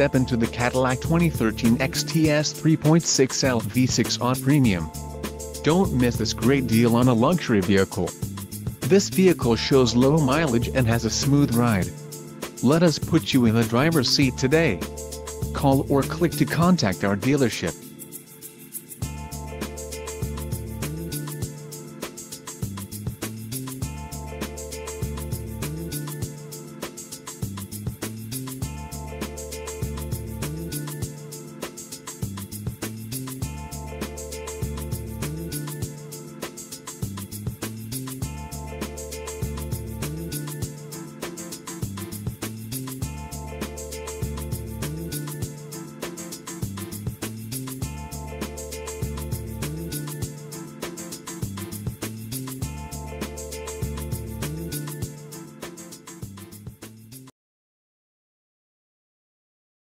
step into the Cadillac 2013 XTS 3.6L V6 on Premium. Don't miss this great deal on a luxury vehicle. This vehicle shows low mileage and has a smooth ride. Let us put you in the driver's seat today. Call or click to contact our dealership.